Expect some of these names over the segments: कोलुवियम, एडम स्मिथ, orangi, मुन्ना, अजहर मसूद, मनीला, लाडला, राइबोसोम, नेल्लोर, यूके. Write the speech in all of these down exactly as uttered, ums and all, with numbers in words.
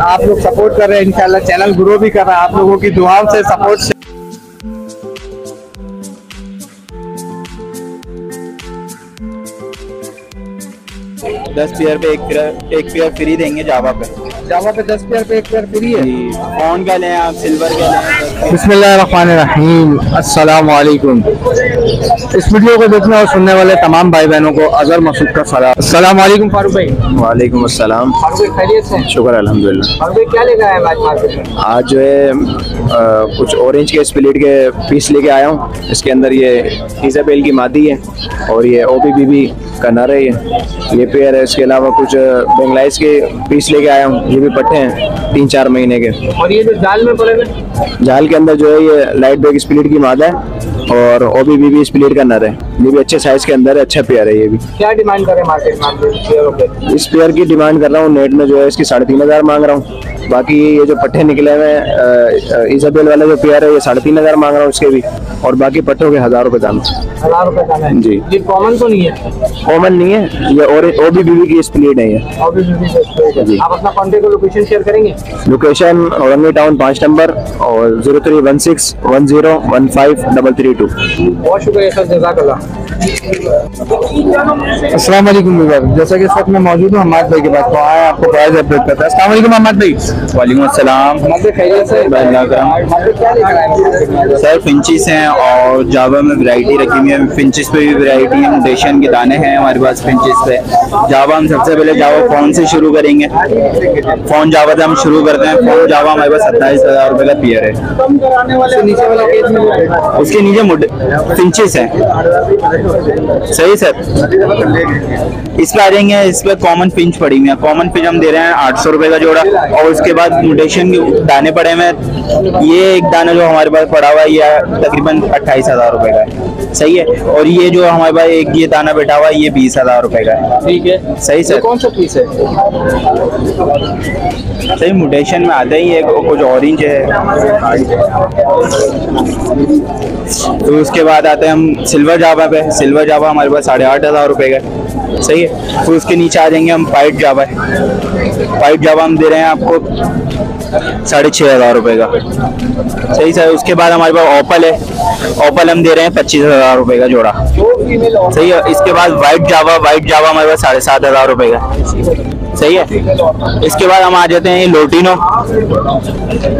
आप लोग सपोर्ट कर रहे हैं, इंशाल्लाह चैनल ग्रो भी कर रहा है आप लोगों की दुआओं से, सपोर्ट से। दस पेयर पे एक पेयर एक पेयर फ्री देंगे जावा पे, जावा पे दस पेयर पे एक पेयर फ्री है। कौन का लें आप, सिल्वर का लें? बिस्मिल्लाहिर्रहमानिर्रहीम, अस्सलामुअलैकुम। इस वीडियो को देखने और सुनने वाले तमाम भाई बहनों को अजहर मसूद का सलाम। अस्सलामुअलैकुम फारूक भाई। वालेकुम अस्सलाम। खैरियत से? शुक्र अल्हम्दुलिल्लाह। फारूक भाई क्या लेकर आए आज मार्केट में? आज जो है कुछ ऑरेंज के स्प्लिट के पीस लेके आया हूँ। इसके अंदर ये इजाबेल की मादी है और ये ओ बी बी बी का नर है, ये पेयर है। इसके अलावा कुछ बंगलाइस के पीस लेके आया हूँ, ये भी पट्टे हैं तीन चार महीने के। और ये जो जाल में पड़े हैं, जाल के अंदर जो है ये लाइट बैग स्प्लिट की मादा है और ओबीबीबी स्प्लिट का नर है, ये भी अच्छे साइज के अंदर है, अच्छा पेयर है ये भी। क्या डिमांड कर रहे हैं मार्केट में? इस पेयर की डिमांड कर रहा हूँ नेट में जो है इसकी साढ़े तीन हज़ार मांग रहा हूँ। बाकी ये जो पट्टे निकले हुए हैं इजाबेल वाला जो पेयर है ये साढ़े तीन हज़ार मांग रहा हूँ इसके भी, और बाकी पट्टों के हज़ार रुपये दाम। हज़ार रुपये दाम है जी। ये कॉमन तो नहीं है? कॉमन नहीं है ये, और ओबीबीबी की स्प्लिट है ये। आप अपना कॉन्टेक्ट और लोकेशन शेयर करेंगे? लोकेशन औरंगी टाउन पाँच नंबर और zero three one six one zero one five double three two. बहुत शुक्रिया सर, जज़ाकल्लाह। अस्सलाम वालेकुम भैया, जैसा कि इस वक्त मैं मौजूद हूँ हमाद भाई के पास, तो आए आपको प्राइस अपडेट करता है। अस्सलाम वालेकुम हमाद भाई। वालेकुम अस्सलाम। सर फिंचिस हैं और जावा में वैरायटी रखी हुई है, फिंचिस पे भी वैरायटी है, डेशन के दाने हैं हमारे पास फिंचिस पे। जावा हम सबसे पहले जावा फोन से शुरू करेंगे, फोन जावा से हम शुरू करते हैं। फोन जावा हमारे पास सत्ताईस हज़ार रुपये का पेयर है, उसके नीचे फिंचिस है। सही सर, इस पर आ जाएंगे। इस पर कॉमन पिंच पड़ी हुई है, कॉमन पिंच हम दे रहे हैं आठ सौ रुपए का जोड़ा, और उसके बाद म्यूटेशन के दाने पड़े हुए हैं। ये एक दाना जो हमारे पास पड़ा हुआ है ये तकरीबन अट्ठाईस हजार रुपए का है, सही है। और ये जो हमारे पास एक ये दाना बैठा हुआ है ये बीस हजार रुपए का है, ठीक है। सही सर, कौन सा पीस है? सही म्यूटेशन में आता ही है, कुछ ऑरेंज है। तो उसके बाद आते हैं हम सिल्वर जावा पे, सिल्वर जावा हमारे पास साढ़े आठ हज़ार रुपये का, सही है। फिर तो उसके नीचे आ जाएंगे हम पाइट जावा है, पाइट जावा हम दे रहे हैं आपको साढ़े छः हज़ार रुपये का, सही सर। उसके बाद हमारे पास ओपल है, ओपल हम दे रहे हैं पच्चीस हज़ार रुपये का जोड़ा, सही है। इसके बाद वाइट जावा, वाइट जावा हमारे पास साढ़े सात हज़ार रुपये का, सही है। इसके बाद हम आ जाते हैं लोटिनो,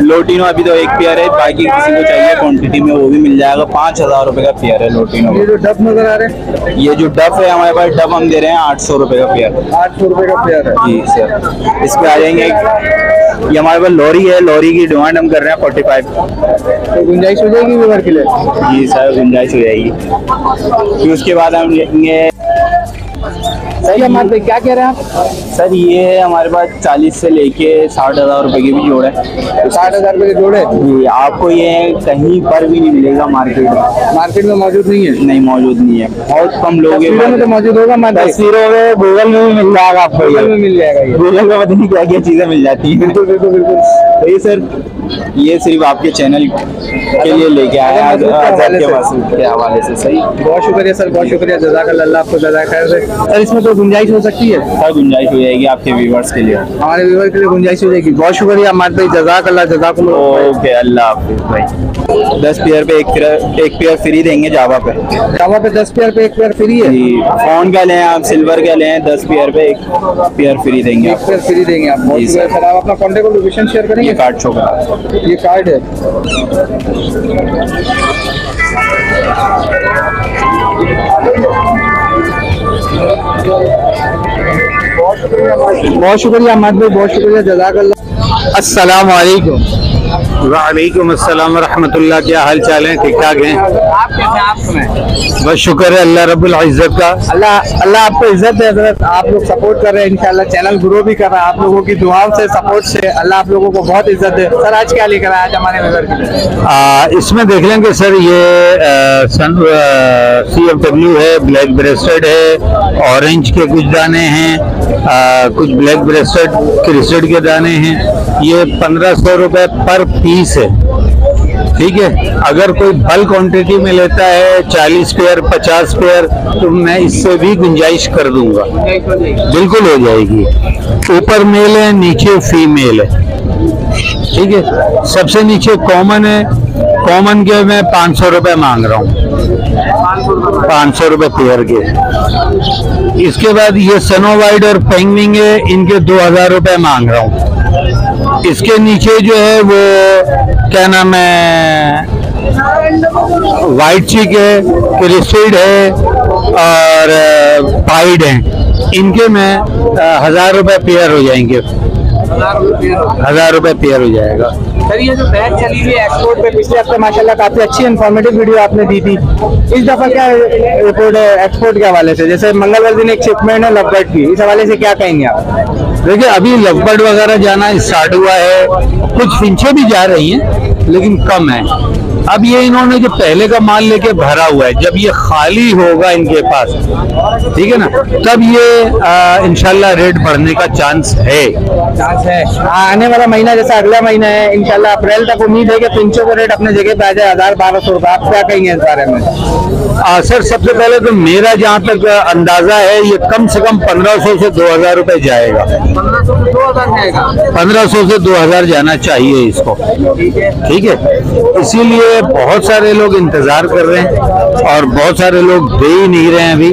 लोटिनो अभी तो एक पेयर है, बाकी किसी को चाहिए क्वांटिटी में वो भी मिल जाएगा। पाँच हज़ार रुपये का पेयर है लोटिनो। ये जो डफ नजर आ रहे हैं, ये जो डफ है हमारे पास, डफ हम दे रहे हैं आठ सौ रुपये का पेयर, आठ सौ रुपये का पेयर है जी सर। इस पर आ जाएंगे, ये हमारे पास लॉरी है, लॉरी की डिमांड हम कर रहे हैं फोर्टी फाइव तो गुंजाइश हो जाएगी व्यवहार के लिए जी सर, गुंजाइश हो जाएगी। फिर उसके बाद हम लेंगे सर, हमारे पे क्या कह रहे हैं आप? सर ये हमारे पास चालीस से लेके साठ हज़ार रुपये के भी जोड़े, साठ हज़ार रुपये के जोड़े जी। आपको ये कहीं पर भी नहीं मिलेगा मार्केट में, मार्केट में मौजूद नहीं है, नहीं मौजूद नहीं है, बहुत कम लोग हैं। तो मौजूद होगा, मैं तस्वीरों में गूगल में भी मिल जाएगा आपको, गूगल में मिल जाएगा, गूगल में पता नहीं क्या क्या चीज़ें मिल जाती है। बिल्कुल बिल्कुल बिल्कुल सही सर, ये सिर्फ आपके चैनल के लिए लेके आया आज के हवाले से, सही। बहुत शुक्रिया सर, बहुत शुक्रिया, जज़ाकल्लाह, आपको जज़ाकल्लाह खैर। सर इसमें तो गुंजाइश हो सकती है? सर गुंजाइश हो जाएगी आपके व्यूवर्स के लिए, हमारे व्यूवर के लिए गुंजाइश हो जाएगी। बहुत शुक्रिया हमारे भाई, जज़ाकल्लाह, जज़ाकल्लाह। ओके, अल्लाह हाफिज़ भाई। दस पेयर पे एक पेयर एक पेयर फ्री देंगे जावा पे, जावा पे दस पेयर पे एक पेयर फ्री है। कौन का लें आप, सिल्वर का लें? दस पेयर पे एक पेयर फ्री देंगे, एक पेयर फ्री देंगे आप। बहुत शुक्रिया सर, आप अपना कॉन्टेक्ट और लोकेशन शेयर करेंगे? कार्ड शो का ये कार्ड है। बहुत शुक्रिया अहमद भाई, बहुत शुक्रिया, जज़ाकल्लाह। अस्सलाम वालेकुम। वालेकुम अस्सलाम रहमतुल्लाह। क्या हाल चाल है? ठीक ठाक है, आप कैसे? आप सुनाएं। बस शुक्र है अल्लाह रब्बुल इज़्ज़त का। अल्लाह अल्लाह आपको इज़्ज़त है हजरत, आप लोग सपोर्ट कर रहे हैं, इंशाल्लाह चैनल ग्रो भी कर रहा है आप लोगों की दुआओं से, सपोर्ट से। अल्लाह आप लोगों को बहुत इज़्ज़त है। सर आज क्या लेकर आया आज हमारे नज़र के लिए? इसमें देख लेंगे सर, ये सन सी एफ डब्ल्यू है, ब्लैक ब्रेस्टेड है, ऑरेंज के कुछ दाने हैं, आ, कुछ ब्लैक ब्रेस्टेड क्रिस्टेड के दाने हैं। ये पंद्रह सौ रुपये पर पीस है, ठीक है। अगर कोई बल्क क्वांटिटी में लेता है चालीस पेयर पचास पेयर तो मैं इससे भी गुंजाइश कर दूंगा, बिल्कुल हो जाएगी। ऊपर मेल है, नीचे फीमेल है, ठीक है। सबसे नीचे कॉमन है, कॉमन के मैं पाँच सौ रुपये मांग रहा हूँ, पाँच सौ रुपये पेयर के। इसके बाद ये सनोवाइड और पेंगविंग है, इनके दो हजार रुपये मांग रहा हूँ। इसके नीचे जो है वो क्या नाम है, वाइट चिक है, क्रिस्टिड है और पाइड है, इनके में हजार रुपये पेयर हो जाएंगे, हजार रुपये पेयर हो जाएगा। सर ये जो बैच चली हुई एक्सपोर्ट पे पिछले हफ्ते माशाल्लाह काफी अच्छी इन्फॉर्मेटिव वीडियो आपने दी थी, इस दफा क्या रिपोर्ट है एक्सपोर्ट के हवाले से? जैसे मंगलवार दिन एक शिपमेंट है लवबर्ड की, इस हवाले से क्या कहेंगे आप? देखिए अभी लवबर्ड वगैरह जाना स्टार्ट हुआ है, कुछ फिंचे भी जा रही हैं लेकिन कम है। अब ये इन्होंने जो पहले का माल लेके भरा हुआ है, जब ये खाली होगा इनके पास, ठीक है ना, तब ये इंशाल्लाह रेट बढ़ने का चांस है, चांस है। आने वाला महीना जैसा अगला महीना है इंशाल्लाह अप्रैल तक उम्मीद है कि फिंचों का रेट अपने जगह पे आ जाए, हजार बारह सौ रुपये। आप क्या कहेंगे इस बारे में? आ, सर सबसे पहले तो मेरा जहाँ तक अंदाजा है ये कम से कम पंद्रह सौ से दो हजार रुपये जाएगा, पंद्रह सौ से दो हजार जाएगा, पंद्रह सौ से दो हजार जाना चाहिए इसको, ठीक है। इसीलिए बहुत सारे लोग इंतजार कर रहे हैं और बहुत सारे लोग दे ही नहीं रहे हैं अभी,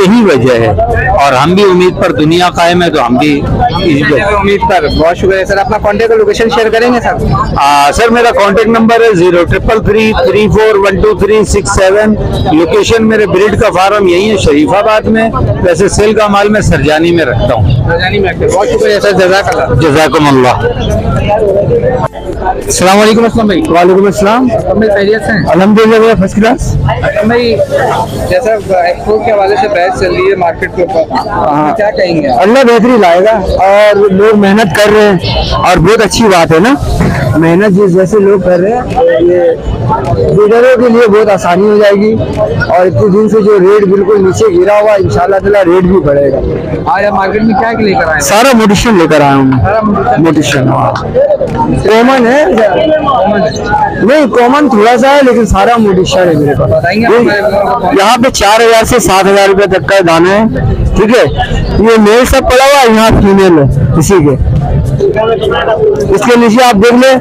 यही वजह है। और हम भी उम्मीद पर दुनिया कायम है तो हम भी उम्मीद पर। बहुत शुक्रिया सर। अपना कॉन्टेक्ट और लोकेशन शेयर करेंगे सर? आ, सर मेरा कॉन्टेक्ट नंबर है zero triple three three four one two three six seven. Location मेरे ब्रीड का फार्म यही है शरीफाबाद में, वैसे सेल का माल मैं सरजानी में रखता हूँ। बहुत शुक्रिया सर, जज़ाकल्लाह। जज़ाकुमुल्लाह। अस्सलाम वालेकुम। अस्सलाम भाई। वालेकुम अस्सलाम। अल्हम्दुलिल्लाह फर्स्ट क्लास। भाई जैसा एक्सपोर्ट के हवाले से बहस चल रही है मार्केट के ऊपर, क्या कहेंगे? अल्लाह बेहतरी लाएगा और लोग मेहनत कर रहे हैं और बहुत अच्छी बात है ना, मेहनत जिस जैसे लोग कर रहे हैं ये लीडरों के लिए बहुत आसानी हो जाएगी। और इतने दिन से जो रेट बिल्कुल नीचे गिरा हुआ इंशाल्लाह ताला रेट भी बढ़ेगा। आज आप मार्केट में क्या लेकर आए? सारा मोटिशन लेकर आया हूँ, मोटिशन कॉमन है, नहीं कॉमन थोड़ा सा है लेकिन सारा मोटिशन है मेरे पास। यहाँ पे चार हजार से सात हजार रुपये तक का दाना है, ठीक है। ये मेल सब पड़ा हुआ है, यहाँ फीमेल है इसी के। इसके नीचे आप देख ले,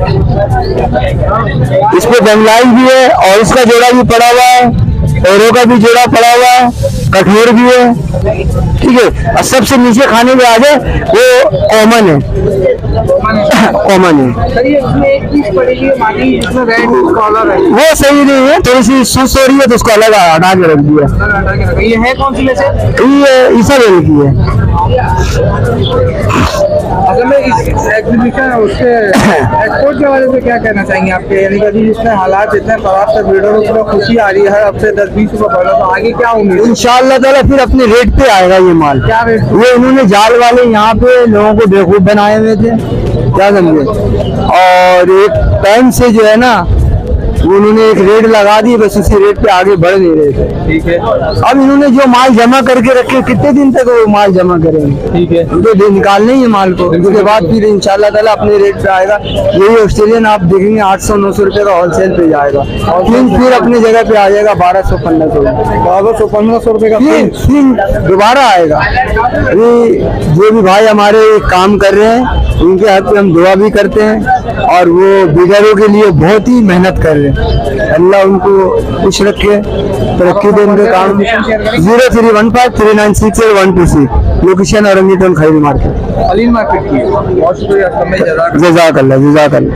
इसमें बंगलाई भी है और इसका जोड़ा भी पड़ा हुआ है, औरों का भी जोड़ा पड़ा हुआ है, कठोर भी है, ठीक है। और सबसे नीचे खाने में आ जाए वो कॉमन है, कॉमन है। वो सही नहीं है, थोड़ी सी सुस्त हो रही है तो उसको अलग हटा के रख दिया। ये है कौन सी ये ईसा रेल की है। अगर मैं इस एग्जीबिशन उसके एक्सपोर्ट के हवाले से क्या कहना चाहेंगे आपके? यानी कि जिसमें हालात इतने खराब थे ब्रीडर उसमें खुशी आ रही है, हर हफ्ते दस बीस रुपये बढ़ा, तो आगे क्या उम्मीद? इंशाल्लाह ताला फिर अपने रेट पे आएगा ये माल। क्या रेट? ये इन्होंने जाल वाले यहाँ पे लोगों को बेवकूफ़ बनाए हुए थे, क्या समझे। और एक टाइम से जो है ना उन्होंने एक रेट लगा दी, बस उसी रेट पे आगे बढ़ नहीं रहे थे, ठीक है। अब इन्होंने जो माल जमा करके रखे कितने दिन तक वो माल जमा करेंगे, ठीक है। उनको तो निकालना ही है माल को, उसके बाद फिर इंशाल्लाह ताला अपने रेट पे आएगा। यही ऑस्ट्रेलियन आप देखेंगे आठ सौ नौ सौ रुपये का होलसेल पे जाएगा और फिर अपनी जगह पे आ जाएगा बारह सौ पंद्रह सौ बारह सौ पंद्रह सौ रुपये का दोबारा आएगा। जो भी भाई हमारे काम कर रहे हैं उनके हाथ पे हम दुआ भी करते हैं और वो बिगड़ों के लिए बहुत ही मेहनत कर रहे हैं, अल्लाह उनको खुश रखे, तरक्की दे उनके काम। Zero three one five three nine six one two six, location Orangi टोल खैरी मार्केट, अलीन मार्केट की। बहुत शुक्रिया। जजाकल्लाह, जजाकल्लाह।